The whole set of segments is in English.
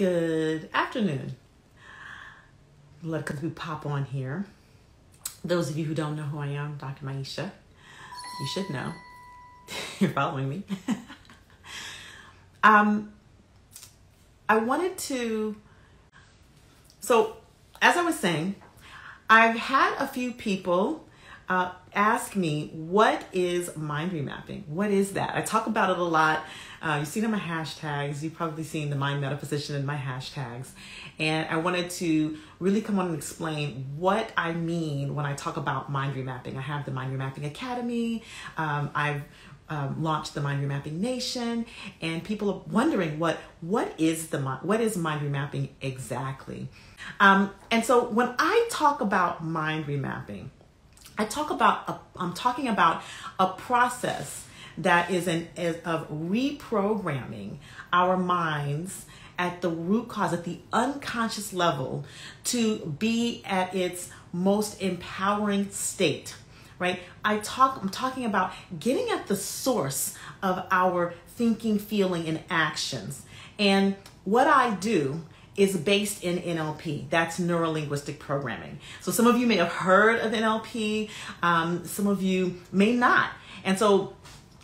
Good afternoon. Let me pop on here. Those of you who don't know who I am, Dr. Maiysha, you should know. You're following me. I wanted to, so as I was saying, I've had a few people ask me, what is mind remapping? What is that? I talk about it a lot. You've seen it in my hashtags. You've probably seen the mind metaphysician in my hashtags. And I wanted to really come on and explain what I mean when I talk about mind remapping. I have the Mind Remapping Academy. I've launched the Mind Remapping Nation, and people are wondering what is mind remapping exactly. And so when I talk about mind remapping, I'm talking about a process that is of reprogramming our minds at the root cause, at the unconscious level, to be at its most empowering state. Right? I'm talking about getting at the source of our thinking, feeling, and actions. And what I do is based in NLP. That's Neuro-Linguistic Programming. So some of you may have heard of NLP. Some of you may not. And so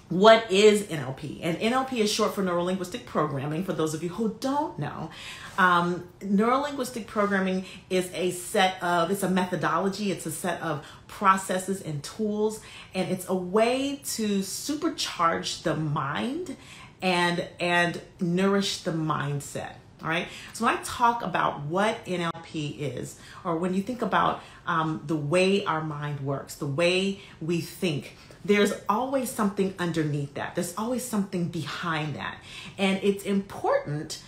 what is NLP? And NLP is short for Neuro-Linguistic Programming, for those of you who don't know. Neuro-Linguistic Programming is a methodology, it's a set of processes and tools, and it's a way to supercharge the mind and nourish the mindset, all right? So when I talk about what NLP is, or when you think about the way our mind works, the way we think, there's always something underneath that. There's always something behind that. And it's important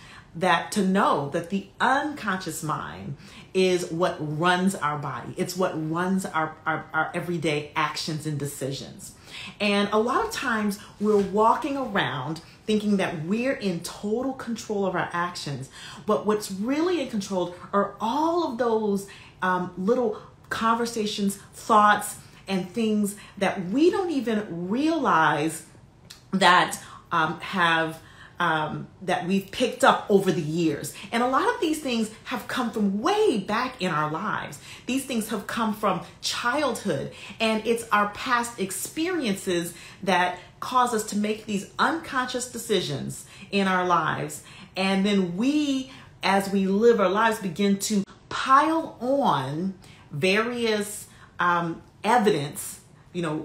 to know that the unconscious mind is what runs our body. It's what runs our everyday actions and decisions. And a lot of times we're walking around thinking that we're in total control of our actions. But what's really in control are all of those little conversations, thoughts, and things that we don't even realize that that we've picked up over the years. And a lot of these things have come from way back in our lives. These things have come from childhood, and it's our past experiences that cause us to make these unconscious decisions in our lives. And then we, as we live our lives, begin to pile on various evidence. You know,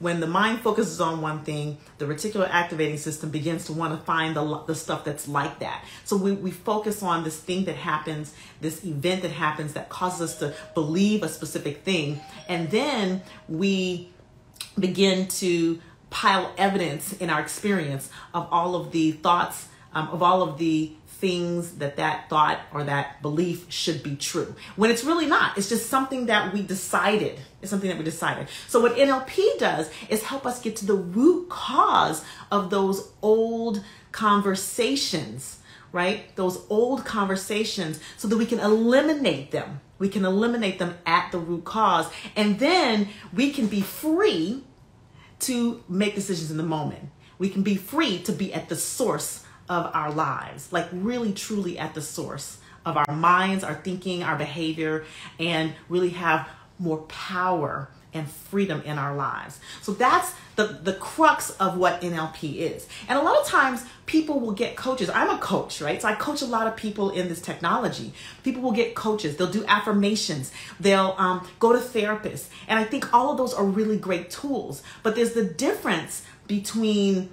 when the mind focuses on one thing, the reticular activating system begins to want to find the stuff that's like that. So we focus on this thing that happens, this event that happens that causes us to believe a specific thing. And then we begin to pile evidence in our experience of all of the thoughts, of all of the things that thought or that belief should be true, when it's really not. It's just something that we decided. It's something that we decided. So what NLP does is help us get to the root cause of those old conversations, right? Those old conversations, so that we can eliminate them. We can eliminate them at the root cause, and then we can be free to make decisions in the moment. We can be free to be at the source of our lives, like really truly at the source of our minds, our thinking, our behavior, and really have more power and freedom in our lives. So that's the crux of what NLP is. And a lot of times people will get coaches. I'm a coach, right? So I coach a lot of people in this technology. People will get coaches. They'll do affirmations. They'll go to therapists. And I think all of those are really great tools. But there's the difference between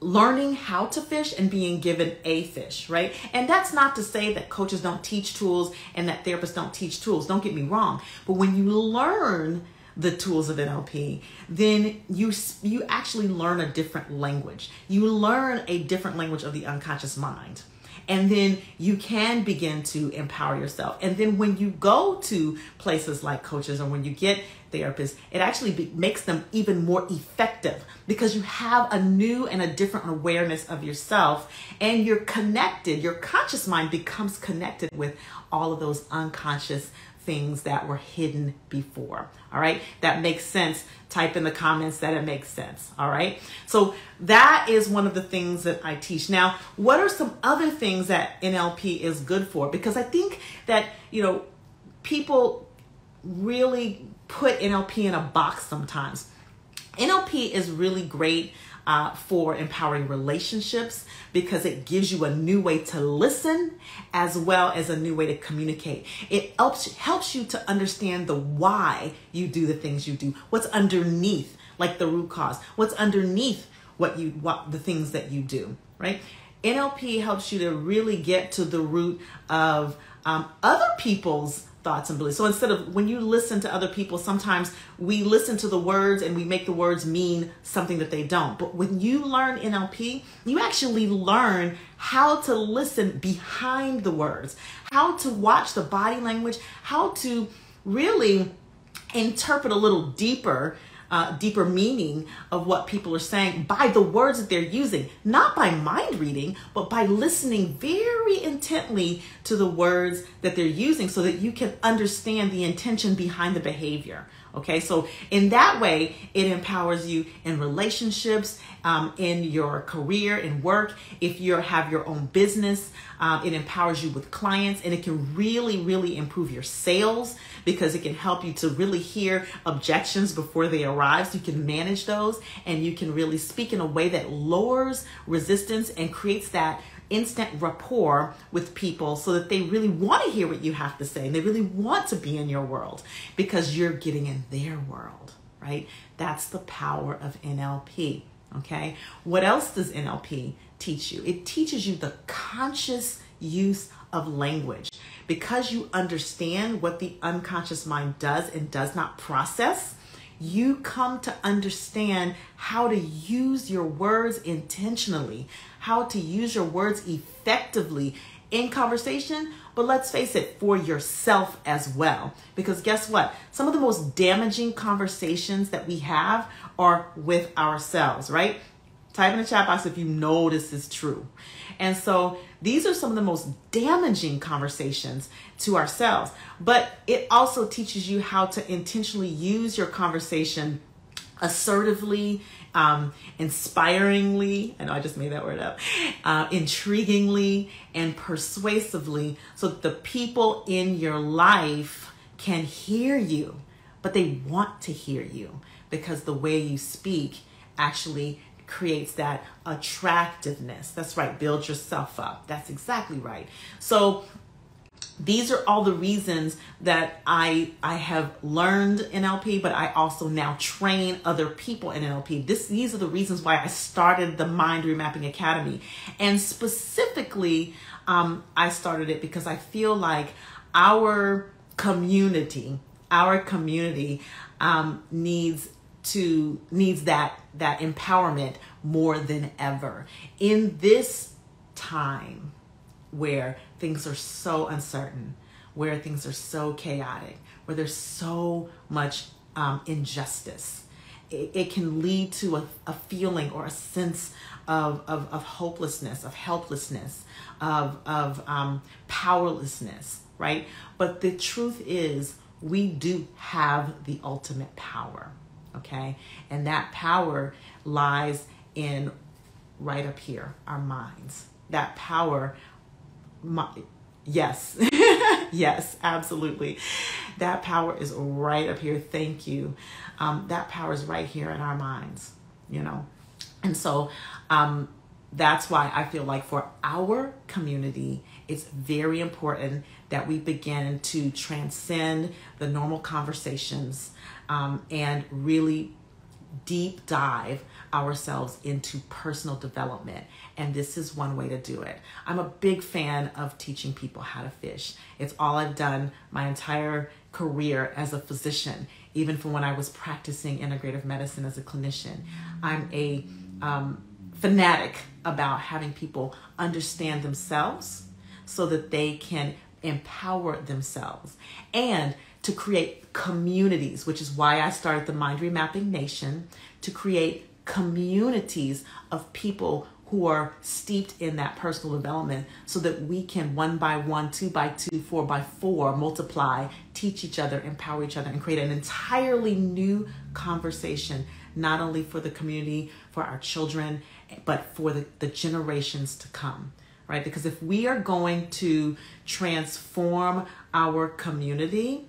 learning how to fish and being given a fish, right? And that's not to say that coaches don't teach tools and that therapists don't teach tools. Don't get me wrong. But when you learn the tools of NLP, then you actually learn a different language. You learn a different language of the unconscious mind. And then you can begin to empower yourself. And then when you go to places like coaches, or when you get therapists, it actually makes them even more effective, because you have a new and a different awareness of yourself, and you're connected. Your conscious mind becomes connected with all of those unconscious things that were hidden before. All right, that makes sense. Type in the comments that it makes sense. All right, so that is one of the things that I teach. Now, what are some other things that NLP is good for? Because I think that, you know, people really put NLP in a box sometimes. NLP is really great for empowering relationships, because it gives you a new way to listen as well as a new way to communicate. It helps you to understand the why you do the things you do, what's underneath, like the root cause, what's underneath what the things that you do, right? NLP helps you to really get to the root of other people's thoughts and beliefs. So instead of, when you listen to other people, sometimes we listen to the words and we make the words mean something that they don't. But when you learn NLP, you actually learn how to listen behind the words, how to watch the body language, how to really interpret a little deeper, deeper meaning of what people are saying by the words that they're using, not by mind reading, but by listening very intently to the words that they're using so that you can understand the intention behind the behavior. Okay, so in that way, it empowers you in relationships, in your career, in work. If you have your own business, it empowers you with clients, and it can really, really improve your sales, because it can help you to really hear objections before they arrive. So you can manage those, and you can really speak in a way that lowers resistance and creates that instant rapport with people so that they really want to hear what you have to say, and they really want to be in your world because you're getting in their world, right? That's the power of NLP, okay? What else does NLP teach you? It teaches you the conscious use of language. Because you understand what the unconscious mind does and does not process, you come to understand how to use your words intentionally, how to use your words effectively in conversation, but let's face it, for yourself as well. Because guess what? Some of the most damaging conversations that we have are with ourselves, right? Type in the chat box if you know this is true. And so these are some of the most damaging conversations to ourselves, but it also teaches you how to intentionally use your conversation assertively, inspiringly, I know I just made that word up, intriguingly and persuasively, so that the people in your life can hear you, but they want to hear you, because the way you speak actually creates that attractiveness. That's right. Build yourself up. That's exactly right. So these are all the reasons that I have learned NLP, but I also now train other people in NLP. These are the reasons why I started the Mind Remapping Academy. And specifically, I started it because I feel like our community needs that empowerment more than ever in this time where things are so uncertain, where things are so chaotic, where there's so much injustice. It can lead to a feeling or a sense of hopelessness, of helplessness, of powerlessness, right? But the truth is, we do have the ultimate power. Okay, and that power lies in right up here, our minds. That power, yes, yes, absolutely. That power is right up here. Thank you. That power is right here in our minds, you know. And so that's why I feel like for our community, it's very important that we begin to transcend the normal conversations and really deep dive ourselves into personal development. And this is one way to do it. I'm a big fan of teaching people how to fish. It's all I've done my entire career as a physician, even from when I was practicing integrative medicine as a clinician. I'm a fanatic about having people understand themselves so that they can empower themselves and to create communities, which is why I started the Mind Remapping Nation, to create communities of people who are steeped in that personal development so that we can 1 by 1, 2 by 2, 4 by 4 multiply, teach each other, empower each other, and create an entirely new conversation, not only for the community, for our children, but for the generations to come, right? Because if we are going to transform our community,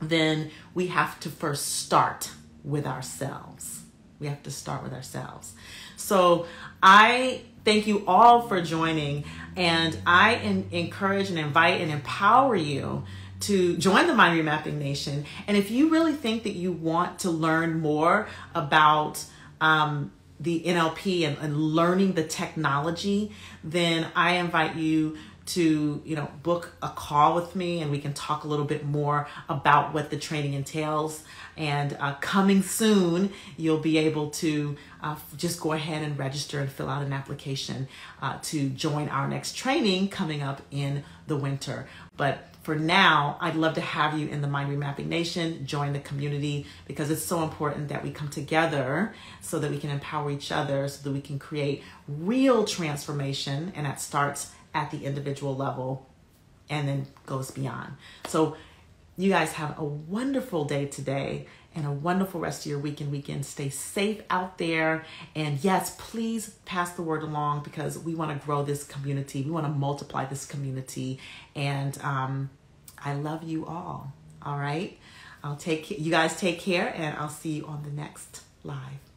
then we have to first start with ourselves. We have to start with ourselves. So I thank you all for joining, and I encourage and invite and empower you to join the Mind Remapping Nation. And if you really think that you want to learn more about the NLP and learning the technology, then I invite you to book a call with me, and we can talk a little bit more about what the training entails. And coming soon, you'll be able to just go ahead and register and fill out an application to join our next training coming up in the winter. But for now, I'd love to have you in the Mind Remapping Nation. Join the community, because it's so important that we come together so that we can empower each other, so that we can create real transformation. And that starts at the individual level and then goes beyond. So you guys have a wonderful day today and a wonderful rest of your week and weekend. Stay safe out there. And yes, please pass the word along, because we want to grow this community. We want to multiply this community. And I love you all. All right. You guys take care, and I'll see you on the next live.